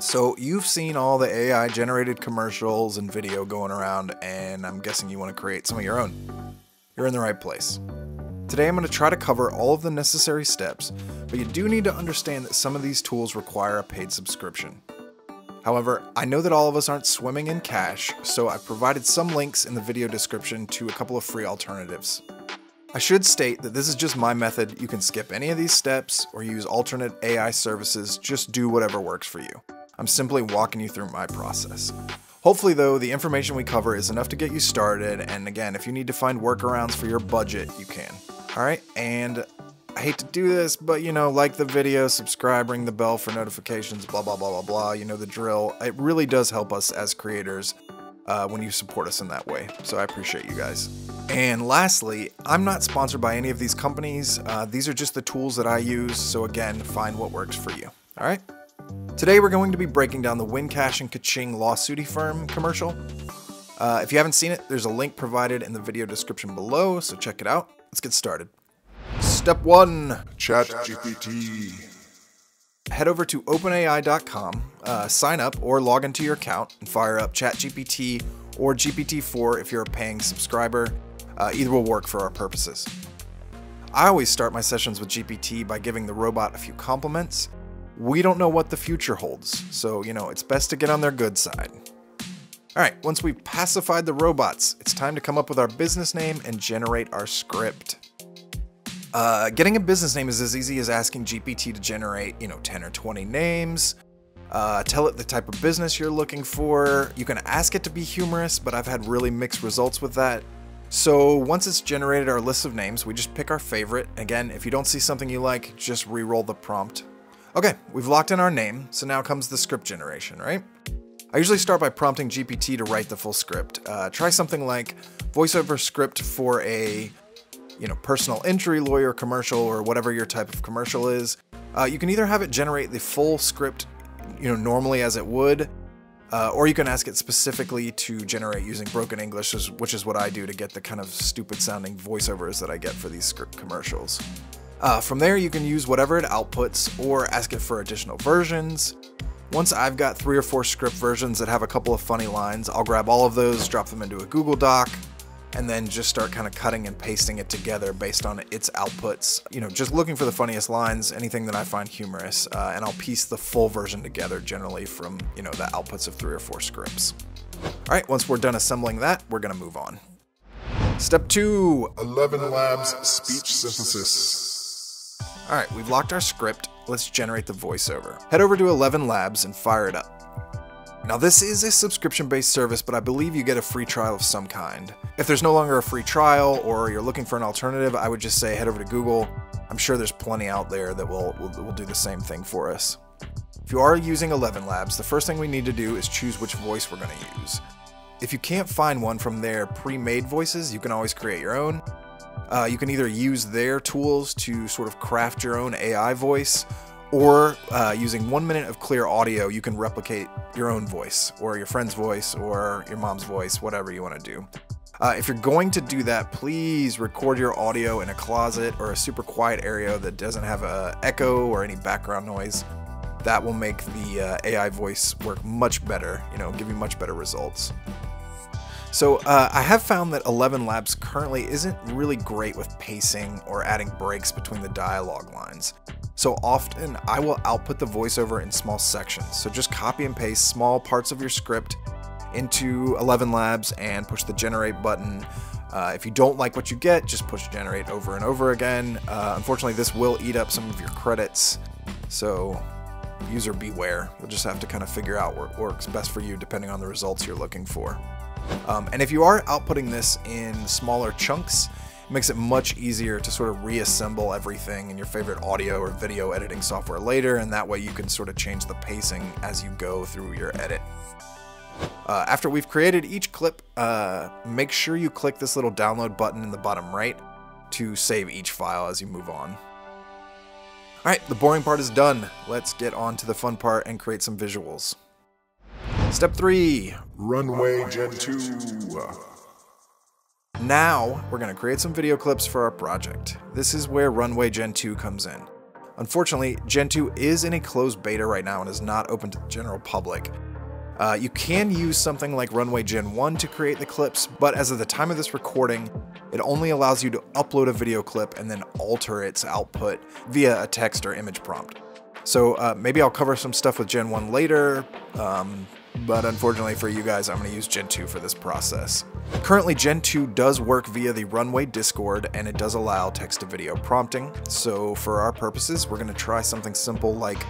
So you've seen all the AI generated commercials and video going around, and I'm guessing you want to create some of your own. You're in the right place. Today I'm going to try to cover all of the necessary steps, but you do need to understand that some of these tools require a paid subscription. However, I know that all of us aren't swimming in cash, so I've provided some links in the video description to a couple of free alternatives. I should state that this is just my method. You can skip any of these steps or use alternate AI services, just do whatever works for you. I'm simply walking you through my process. Hopefully though, the information we cover is enough to get you started, and again, if you need to find workarounds for your budget, you can. Alright, and I hate to do this, but you know, like the video, subscribe, ring the bell for notifications, blah, blah, blah, blah, blah, you know the drill. It really does help us as creators when you support us in that way, so I appreciate you guys. And lastly, I'm not sponsored by any of these companies. These are just the tools that I use, so again, find what works for you, alright? Today we're going to be breaking down the WinCash and Kaching Lawsuity Firm commercial. If you haven't seen it, there's a link provided in the video description below, so check it out. Let's get started. Step 1. ChatGPT. Head over to openai.com, sign up or log into your account and fire up ChatGPT or GPT4 if you're a paying subscriber. Either will work for our purposes. I always start my sessions with GPT by giving the robot a few compliments. We don't know what the future holds, so you know, it's best to get on their good side. Alright, once we've pacified the robots, it's time to come up with our business name and generate our script. Getting a business name is as easy as asking GPT to generate, you know, 10 or 20 names. Tell it the type of business you're looking for. You can ask it to be humorous, but I've had really mixed results with that. So once it's generated our list of names, we just pick our favorite. Again, if you don't see something you like, just re-roll the prompt. Okay, we've locked in our name, so now comes the script generation, right? I usually start by prompting GPT to write the full script. Try something like voiceover script for a personal injury lawyer commercial or whatever your type of commercial is. You can either have it generate the full script, normally as it would, or you can ask it specifically to generate using broken English, which is what I do to get the kind of stupid sounding voiceovers that I get for these script commercials. From there, you can use whatever it outputs or ask it for additional versions. Once I've got 3 or 4 script versions that have a couple of funny lines, I'll grab all of those, drop them into a Google Doc, and then just start kind of cutting and pasting it together based on its outputs. You know, just looking for the funniest lines, anything that I find humorous, and I'll piece the full version together generally from, the outputs of 3 or 4 scripts. All right, once we're done assembling that, we're gonna move on. Step 2, ElevenLabs Speech Synthesis. All right, we've locked our script. Let's generate the voiceover. Head over to ElevenLabs and fire it up. Now this is a subscription-based service, but I believe you get a free trial of some kind. If there's no longer a free trial or you're looking for an alternative, I would just say head over to Google. I'm sure there's plenty out there that will do the same thing for us. If you are using ElevenLabs, the first thing we need to do is choose which voice we're going to use. If you can't find one from their pre-made voices, you can always create your own. You can either use their tools to sort of craft your own AI voice, or using 1 minute of clear audio, you can replicate your own voice or your friend's voice or your mom's voice, whatever you want to do. If you're going to do that, please record your audio in a closet or a super quiet area that doesn't have an echo or any background noise. That will make the AI voice work much better, give you much better results. So I have found that ElevenLabs currently isn't really great with pacing or adding breaks between the dialogue lines. So often I will output the voiceover in small sections. So just copy and paste small parts of your script into ElevenLabs and push the generate button. If you don't like what you get, just push generate over and over again. Unfortunately, this will eat up some of your credits. So user beware, you'll just have to kind of figure out what works best for you depending on the results you're looking for. And if you are outputting this in smaller chunks, it makes it much easier to sort of reassemble everything in your favorite audio or video editing software later, and that way you can sort of change the pacing as you go through your edit. After we've created each clip, make sure you click this little download button in the bottom right to save each file as you move on. Alright, the boring part is done. Let's get on to the fun part and create some visuals. Step 3, Runway Gen 2. Now, we're going to create some video clips for our project. This is where Runway Gen 2 comes in. Unfortunately, Gen 2 is in a closed beta right now and is not open to the general public. You can use something like Runway Gen 1 to create the clips, but as of the time of this recording, it only allows you to upload a video clip and then alter its output via a text or image prompt. So maybe I'll cover some stuff with Gen 1 later, but unfortunately for you guys, I'm going to use Gen 2 for this process. Currently, Gen 2 does work via the Runway Discord, and it does allow text-to-video prompting. So for our purposes, we're going to try something simple like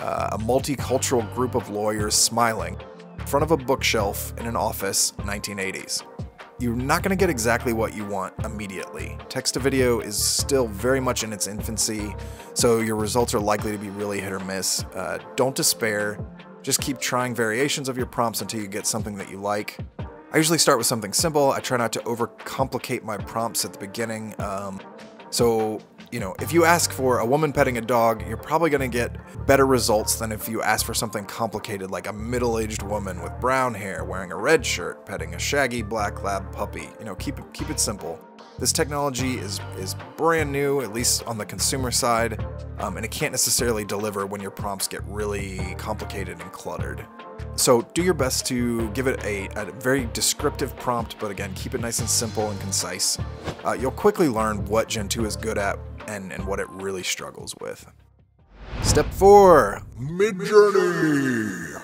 a multicultural group of lawyers smiling in front of a bookshelf in an office, 1980s. You're not going to get exactly what you want immediately. Text-to-video is still very much in its infancy, so your results are likely to be really hit or miss. Don't despair. Just keep trying variations of your prompts until you get something that you like. I usually start with something simple. I try not to overcomplicate my prompts at the beginning. So, you know, if you ask for a woman petting a dog, you're probably going to get better results than if you ask for something complicated like a middle-aged woman with brown hair wearing a red shirt petting a shaggy black lab puppy. You know, keep it simple. This technology is brand new, at least on the consumer side, and it can't necessarily deliver when your prompts get really complicated and cluttered. So do your best to give it a very descriptive prompt, but again, keep it nice and simple and concise. You'll quickly learn what Gen 2 is good at and what it really struggles with. Step 4, Midjourney.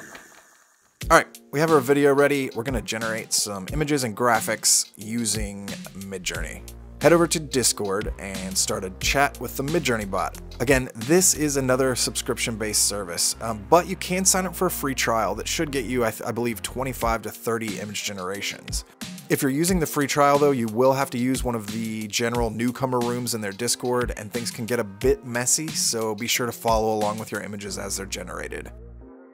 All right, we have our video ready. We're gonna generate some images and graphics using Midjourney. Head over to Discord and start a chat with the Midjourney bot. Again, this is another subscription-based service, but you can sign up for a free trial that should get you, I believe, 25 to 30 image generations. If you're using the free trial though, you will have to use one of the general newcomer rooms in their Discord, and things can get a bit messy, so be sure to follow along with your images as they're generated.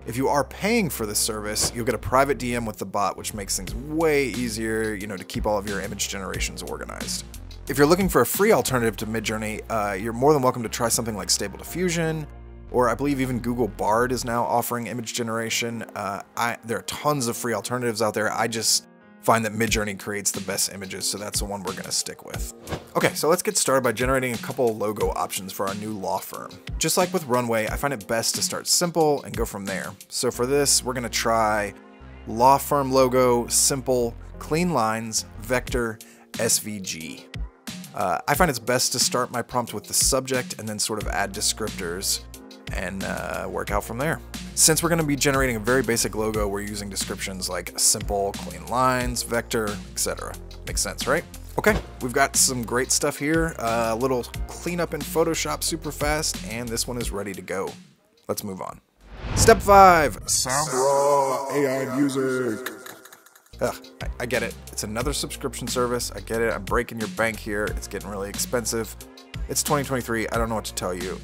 If you are paying for the service, you'll get a private DM with the bot, which makes things way easier, you know, to keep all of your image generations organized. If you're looking for a free alternative to Midjourney, you're more than welcome to try something like Stable Diffusion, or I believe even Google Bard is now offering image generation. There are tons of free alternatives out there. I just find that Midjourney creates the best images, so that's the one we're gonna stick with. Okay, so let's get started by generating a couple logo options for our new law firm. Just like with Runway, I find it best to start simple and go from there. So for this, we're gonna try law firm logo, simple, clean lines, vector, SVG. I find it's best to start my prompt with the subject and then sort of add descriptors and work out from there. Since we're going to be generating a very basic logo, we're using descriptions like simple, clean lines, vector, etc. Makes sense, right? Okay, we've got some great stuff here, a little cleanup in Photoshop super fast, and this one is ready to go. Let's move on. Step 5, Soundraw AI Music. Ugh, I get it. It's another subscription service. I get it. I'm breaking your bank here. It's getting really expensive. It's 2023. I don't know what to tell you.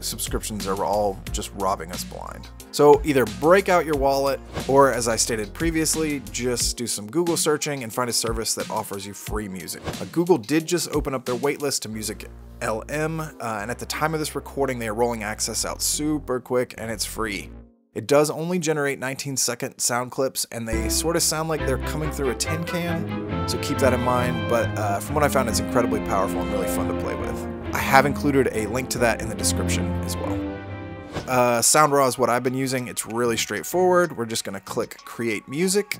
Subscriptions are all just robbing us blind. So either break out your wallet, or as I stated previously, just do some Google searching and find a service that offers you free music. Google did just open up their waitlist to Music LM, and at the time of this recording, they are rolling access out super quick, and it's free. It does only generate 19-second sound clips, and they sort of sound like they're coming through a tin can, so keep that in mind, but from what I found, it's incredibly powerful and really fun to play with. I have included a link to that in the description as well. Soundraw is what I've been using. It's really straightforward. We're just gonna click Create Music.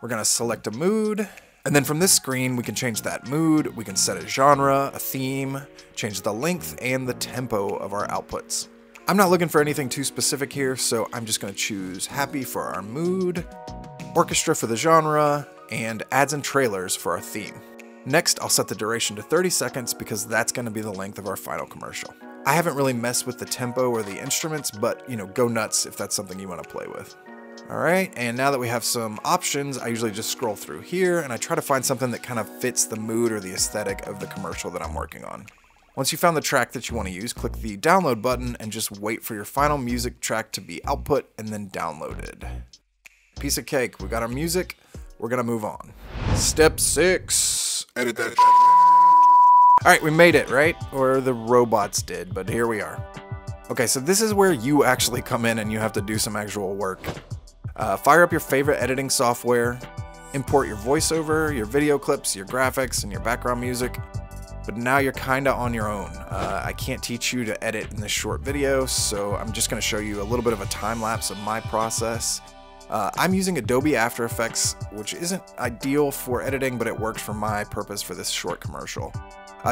We're gonna select a mood, and then from this screen, we can change that mood, we can set a genre, a theme, change the length and the tempo of our outputs. I'm not looking for anything too specific here, so I'm just gonna choose happy for our mood, orchestra for the genre, and ads and trailers for our theme. Next, I'll set the duration to 30 seconds because that's gonna be the length of our final commercial. I haven't really messed with the tempo or the instruments, but you know, go nuts if that's something you wanna play with. All right, and now that we have some options, I usually just scroll through here and I try to find something that kind of fits the mood or the aesthetic of the commercial that I'm working on. Once you found the track that you want to use, click the download button and just wait for your final music track to be output and then downloaded. Piece of cake, we got our music, we're gonna move on. Step 6, edit that shit. All right, we made it, right? Or the robots did, but here we are. Okay, so this is where you actually come in and you have to do some actual work. Fire up your favorite editing software, import your voiceover, your video clips, your graphics, and your background music. but now you're kind of on your own. I can't teach you to edit in this short video, so I'm just going to show you a little bit of a time lapse of my process. I'm using Adobe After Effects, which isn't ideal for editing, but it worked for my purpose for this short commercial.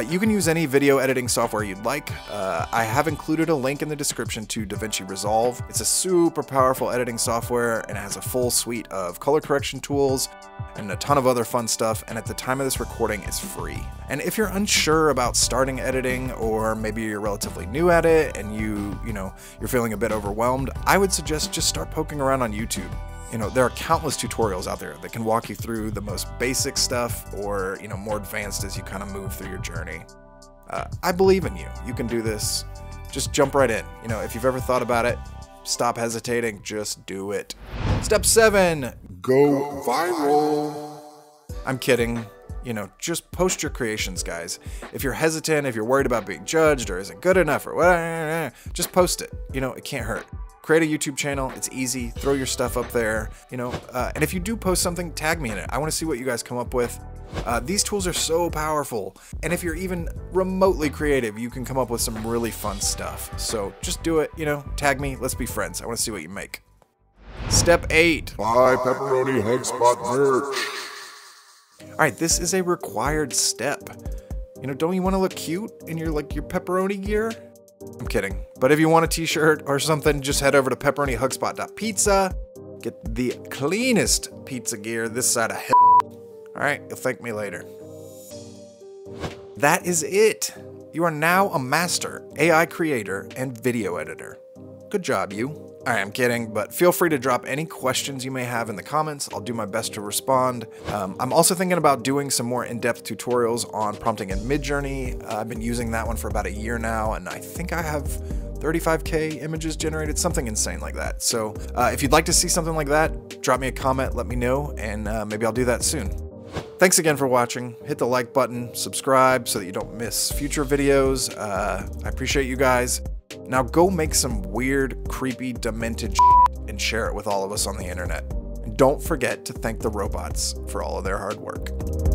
You can use any video editing software you'd like. I have included a link in the description to DaVinci Resolve. It's a super powerful editing software and it has a full suite of color correction tools and a ton of other fun stuff, and at the time of this recording is free. And if you're unsure about starting editing, or maybe you're relatively new at it and you're feeling a bit overwhelmed, I would suggest just start poking around on YouTube. You know, there are countless tutorials out there that can walk you through the most basic stuff or, you know, more advanced as you kind of move through your journey. I believe in you. You can do this. Just jump right in. You know, if you've ever thought about it, stop hesitating. Just do it. Step 7. Go viral. I'm kidding. You know, just post your creations, guys. If you're hesitant, if you're worried about being judged or isn't good enough or whatever, just post it. You know, it can't hurt. Create a YouTube channel, it's easy, throw your stuff up there, you know, and if you do post something, tag me in it. I wanna see what you guys come up with. These tools are so powerful, and if you're even remotely creative, you can come up with some really fun stuff. So just do it, you know, tag me, let's be friends. I wanna see what you make. Step 8. Buy Pepperoni Hugspot merch. All right, this is a required step. You know, don't you wanna look cute in your, like, your pepperoni gear? I'm kidding, but if you want a t-shirt or something, just head over to pepperonihugspot.pizza, get the cleanest pizza gear this side of hell. All right, you'll thank me later. That is it. You are now a master AI creator and video editor. Good job, you. All right, I'm kidding, but feel free to drop any questions you may have in the comments. I'll do my best to respond. I'm also thinking about doing some more in-depth tutorials on prompting in Midjourney. I've been using that one for about a year now, and I think I have 35K images generated, something insane like that. So if you'd like to see something like that, drop me a comment, let me know, and maybe I'll do that soon. Thanks again for watching. Hit the like button, subscribe so that you don't miss future videos. I appreciate you guys. Now go make some weird, creepy, demented shit and share it with all of us on the internet. And don't forget to thank the robots for all of their hard work.